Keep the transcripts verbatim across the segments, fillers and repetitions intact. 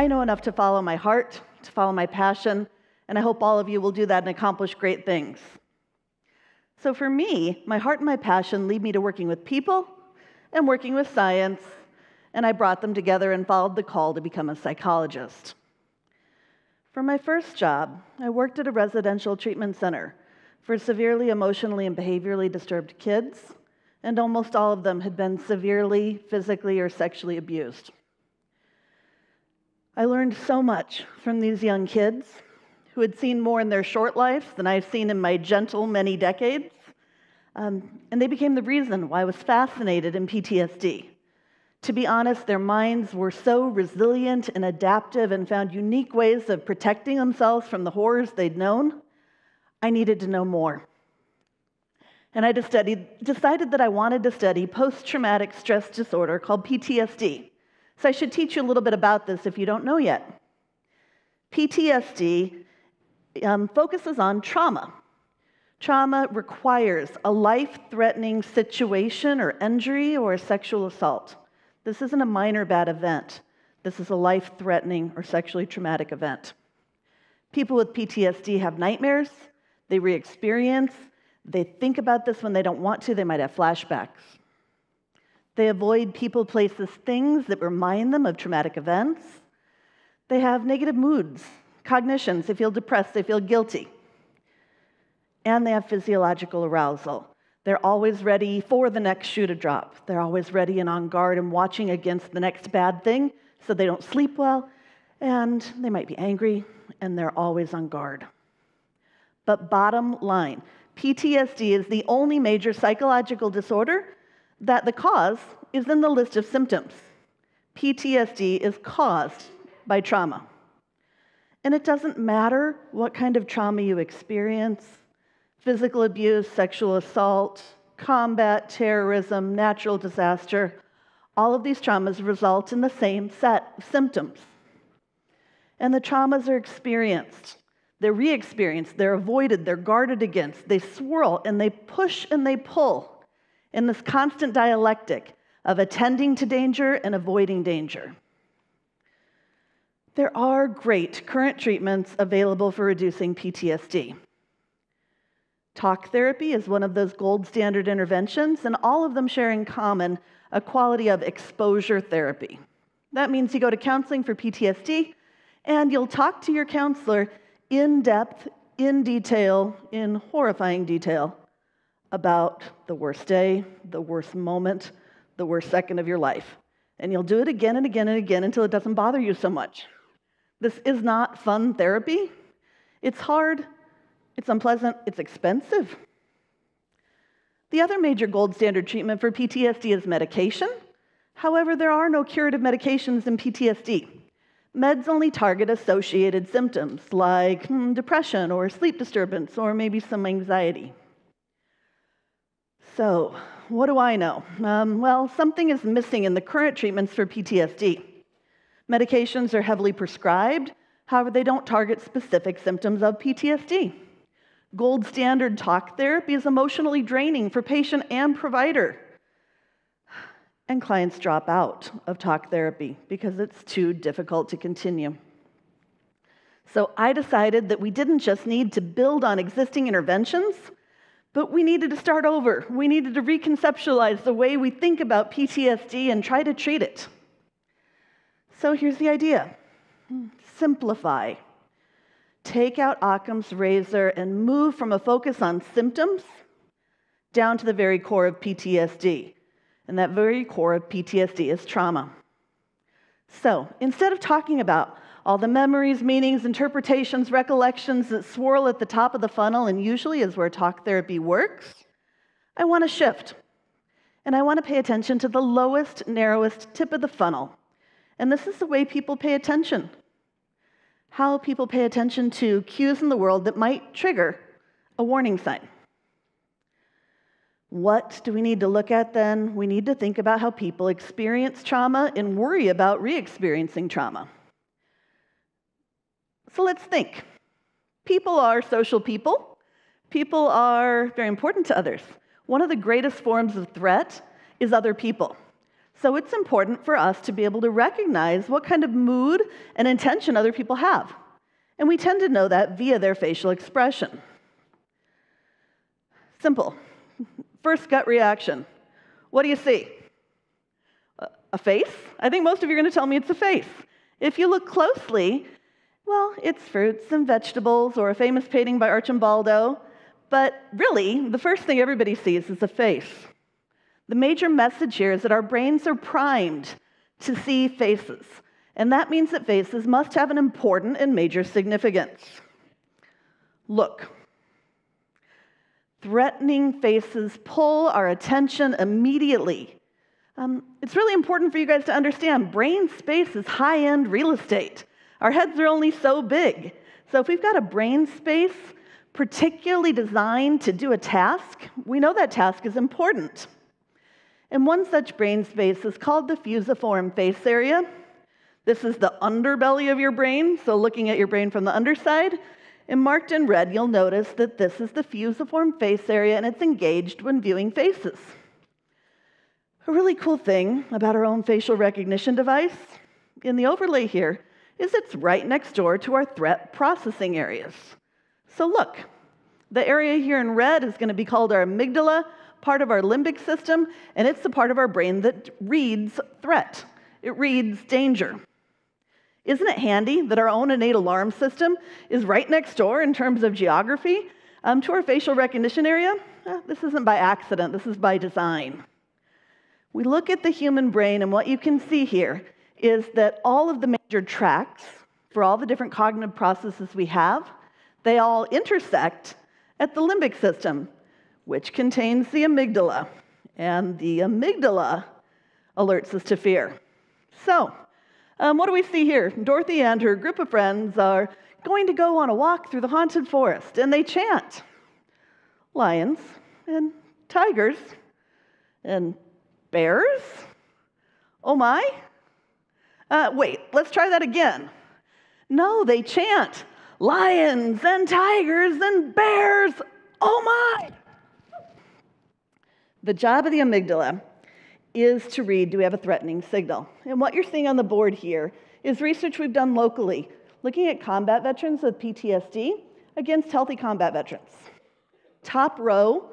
I know enough to follow my heart, to follow my passion, and I hope all of you will do that and accomplish great things. So for me, my heart and my passion lead me to working with people and working with science, and I brought them together and followed the call to become a psychologist. For my first job, I worked at a residential treatment center for severely emotionally and behaviorally disturbed kids, and almost all of them had been severely, physically, or sexually abused. I learned so much from these young kids who had seen more in their short lives than I've seen in my gentle many decades, um, and they became the reason why I was fascinated in P T S D. To be honest, their minds were so resilient and adaptive and found unique ways of protecting themselves from the horrors they'd known. I needed to know more. And I decided that I wanted to study post-traumatic stress disorder called P T S D. So I should teach you a little bit about this if you don't know yet. P T S D um, focuses on trauma. Trauma requires a life-threatening situation or injury or sexual assault. This isn't a minor bad event. This is a life-threatening or sexually traumatic event. People with P T S D have nightmares. They re-experience. They think about this when they don't want to. They might have flashbacks. They avoid people, places, things that remind them of traumatic events. They have negative moods, cognitions. They feel depressed. They feel guilty. And they have physiological arousal. They're always ready for the next shoe to drop. They're always ready and on guard and watching against the next bad thing, so they don't sleep well, and they might be angry, and they're always on guard. But bottom line, P T S D is the only major psychological disorder that the cause is in the list of symptoms. P T S D is caused by trauma. And it doesn't matter what kind of trauma you experience: physical abuse, sexual assault, combat, terrorism, natural disaster. All of these traumas result in the same set of symptoms. And the traumas are experienced. They're re-experienced, they're avoided, they're guarded against, they swirl, and they push and they pull in this constant dialectic of attending to danger and avoiding danger. There are great current treatments available for reducing P T S D. Talk therapy is one of those gold standard interventions, and all of them share in common a quality of exposure therapy. That means you go to counseling for P T S D, and you'll talk to your counselor in depth, in detail, in horrifying detail about the worst day, the worst moment, the worst second of your life. And you'll do it again and again and again until it doesn't bother you so much. This is not fun therapy. It's hard, it's unpleasant, it's expensive. The other major gold standard treatment for P T S D is medication. However, there are no curative medications in P T S D. Meds only target associated symptoms like hmm, depression or sleep disturbance or maybe some anxiety. So, what do I know? Um, well, something is missing in the current treatments for P T S D. Medications are heavily prescribed, however, they don't target specific symptoms of P T S D. Gold standard talk therapy is emotionally draining for patient and provider. And clients drop out of talk therapy because it's too difficult to continue. So I decided that we didn't just need to build on existing interventions, but we needed to start over. We needed to reconceptualize the way we think about P T S D and try to treat it. So here's the idea. Simplify. Take out Occam's razor and move from a focus on symptoms down to the very core of P T S D. And that very core of P T S D is trauma. So instead of talking about all the memories, meanings, interpretations, recollections that swirl at the top of the funnel and usually is where talk therapy works, I want to shift. And I want to pay attention to the lowest, narrowest tip of the funnel. And this is the way people pay attention. How people pay attention to cues in the world that might trigger a warning sign. What do we need to look at then? We need to think about how people experience trauma and worry about re-experiencing trauma. So let's think. People are social people. People are very important to others. One of the greatest forms of threat is other people. So it's important for us to be able to recognize what kind of mood and intention other people have. And we tend to know that via their facial expression. Simple. First gut reaction. What do you see? A face? I think most of you are going to tell me it's a face. If you look closely, well, it's fruits and vegetables or a famous painting by Archimbaldo. But really, the first thing everybody sees is a face. The major message here is that our brains are primed to see faces, and that means that faces must have an important and major significance. Look. Threatening faces pull our attention immediately. Um, it's really important for you guys to understand brain space is high-end real estate. Our heads are only so big. So if we've got a brain space particularly designed to do a task, we know that task is important. And one such brain space is called the fusiform face area. This is the underbelly of your brain, so looking at your brain from the underside. And marked in red, you'll notice that this is the fusiform face area, and it's engaged when viewing faces. A really cool thing about our own facial recognition device in the overlay here is it's right next door to our threat processing areas. So look, the area here in red is going to be called our amygdala, part of our limbic system, and it's the part of our brain that reads threat. It reads danger. Isn't it handy that our own innate alarm system is right next door in terms of geography um, to our facial recognition area? Eh, this isn't by accident. This is by design. We look at the human brain, and what you can see here is that all of the major tracts for all the different cognitive processes we have, they all intersect at the limbic system, which contains the amygdala, and the amygdala alerts us to fear. So, um, what do we see here? Dorothy and her group of friends are going to go on a walk through the haunted forest, and they chant, lions and tigers and bears? Oh my? Uh, wait, let's try that again. No, they chant, lions and tigers and bears, oh my! The job of the amygdala is to read, do we have a threatening signal? And what you're seeing on the board here is research we've done locally, looking at combat veterans with P T S D against healthy combat veterans. Top row,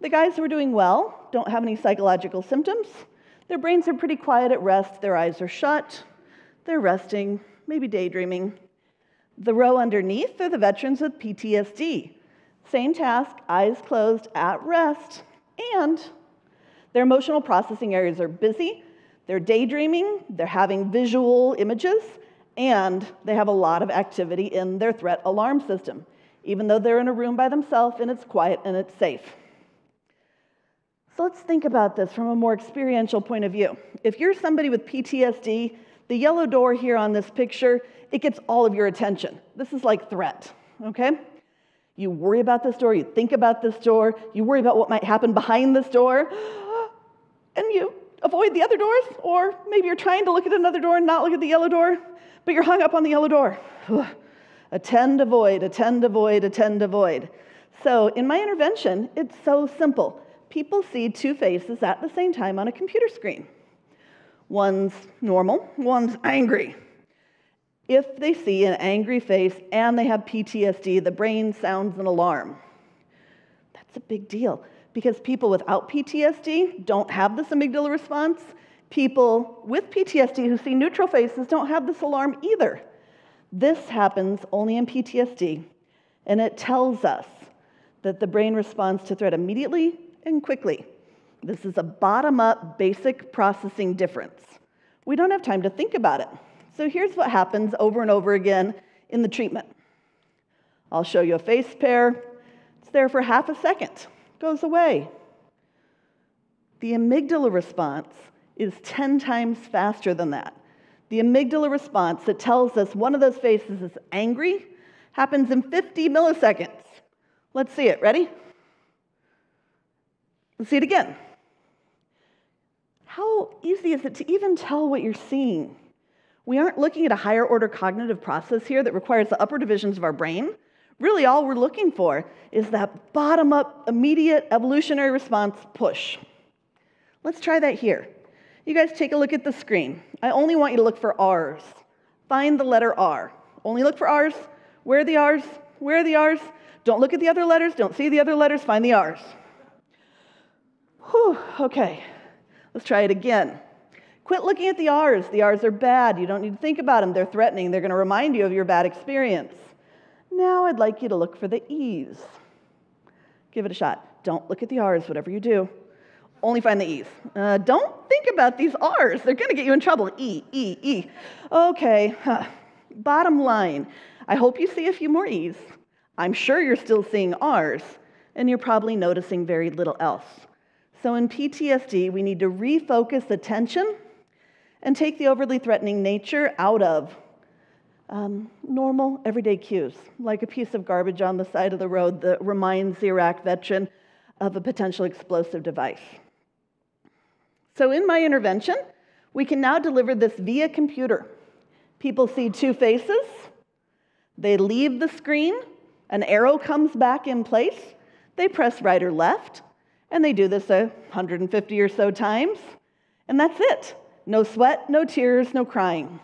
the guys who are doing well don't have any psychological symptoms. Their brains are pretty quiet at rest. Their eyes are shut. They're resting, maybe daydreaming. The row underneath are the veterans with P T S D. Same task, eyes closed, at rest. And their emotional processing areas are busy, they're daydreaming, they're having visual images, and they have a lot of activity in their threat alarm system, even though they're in a room by themselves and it's quiet and it's safe. So let's think about this from a more experiential point of view. If you're somebody with P T S D, the yellow door here on this picture, it gets all of your attention. This is like threat, okay? You worry about this door, you think about this door, you worry about what might happen behind this door, and you avoid the other doors, or maybe you're trying to look at another door and not look at the yellow door, but you're hung up on the yellow door. Attend, avoid, attend, avoid, attend, avoid. So in my intervention, it's so simple. People see two faces at the same time on a computer screen. One's normal, one's angry. If they see an angry face and they have P T S D, the brain sounds an alarm. That's a big deal, because people without P T S D don't have this amygdala response. People with P T S D who see neutral faces don't have this alarm either. This happens only in P T S D, and it tells us that the brain responds to threat immediately and quickly. This is a bottom-up basic processing difference. We don't have time to think about it. So here's what happens over and over again in the treatment. I'll show you a face pair. It's there for half a second. It goes away. The amygdala response is ten times faster than that. The amygdala response that tells us one of those faces is angry happens in fifty milliseconds. Let's see it. Ready? Let's see it again. How easy is it to even tell what you're seeing? We aren't looking at a higher order cognitive process here that requires the upper divisions of our brain. Really, all we're looking for is that bottom-up, immediate, evolutionary response push. Let's try that here. You guys take a look at the screen. I only want you to look for R's. Find the letter R. Only look for R's. Where are the R's? Where are the R's? Don't look at the other letters. Don't see the other letters. Find the R's. Whew, okay. Let's try it again. Quit looking at the R's. The R's are bad. You don't need to think about them. They're threatening. They're going to remind you of your bad experience. Now I'd like you to look for the E's. Give it a shot. Don't look at the R's, whatever you do. Only find the E's. Uh, don't think about these R's. They're going to get you in trouble. E, E, E. Okay. Huh. Bottom line, I hope you see a few more E's. I'm sure you're still seeing R's, and you're probably noticing very little else. So in P T S D, we need to refocus attention and take the overly threatening nature out of um, normal, everyday cues, like a piece of garbage on the side of the road that reminds the Iraq veteran of a potential explosive device. So in my intervention, we can now deliver this via computer. People see two faces, they leave the screen, an arrow comes back in place, they press right or left, and they do this one hundred fifty or so times, and that's it. No sweat, no tears, no crying.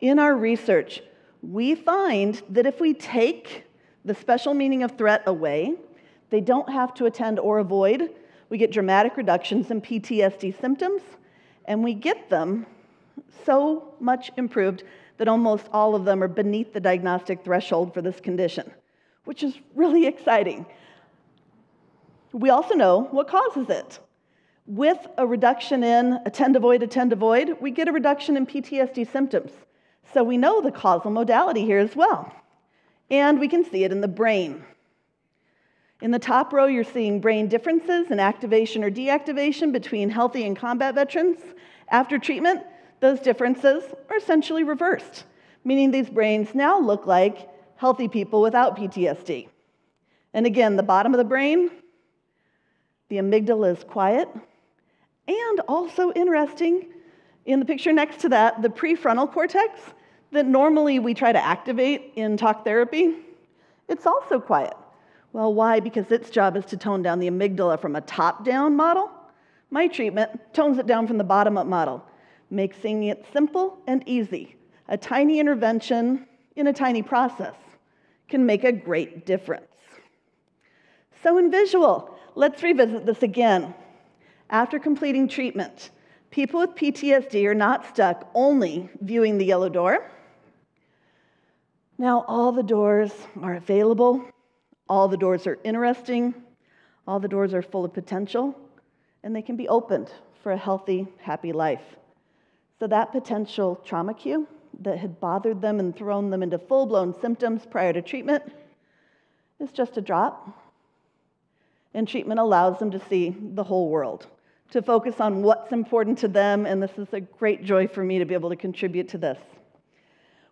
In our research, we find that if we take the special meaning of threat away, they don't have to attend or avoid, we get dramatic reductions in P T S D symptoms, and we get them so much improved that almost all of them are beneath the diagnostic threshold for this condition, which is really exciting. We also know what causes it. With a reduction in attend, avoid, attend, avoid, we get a reduction in P T S D symptoms. So we know the causal modality here as well. And we can see it in the brain. In the top row, you're seeing brain differences in activation or deactivation between healthy and combat veterans. After treatment, those differences are essentially reversed, meaning these brains now look like healthy people without P T S D. And again, the bottom of the brain, the amygdala is quiet. And also interesting, in the picture next to that, the prefrontal cortex that normally we try to activate in talk therapy, it's also quiet. Well, why? Because its job is to tone down the amygdala from a top-down model. My treatment tones it down from the bottom-up model, making it simple and easy. A tiny intervention in a tiny process can make a great difference. So in visual, let's revisit this again. After completing treatment, people with P T S D are not stuck only viewing the yellow door. Now all the doors are available, all the doors are interesting, all the doors are full of potential, and they can be opened for a healthy, happy life. So that potential trauma cue that had bothered them and thrown them into full-blown symptoms prior to treatment is just a drop. And treatment allows them to see the whole world, to focus on what's important to them, and this is a great joy for me to be able to contribute to this.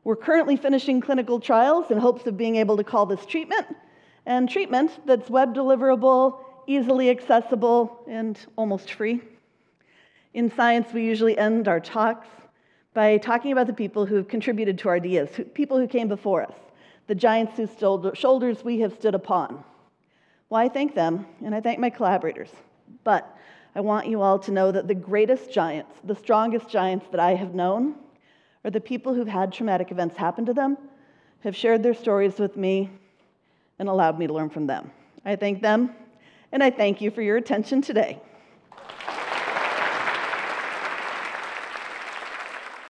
We're currently finishing clinical trials in hopes of being able to call this treatment, and treatment that's web deliverable, easily accessible, and almost free. In science, we usually end our talks by talking about the people who've contributed to our ideas, people who came before us, the giants whose shoulders we have stood upon. Well, I thank them, and I thank my collaborators, but I want you all to know that the greatest giants, the strongest giants that I have known, are the people who've had traumatic events happen to them, have shared their stories with me, and allowed me to learn from them. I thank them, and I thank you for your attention today.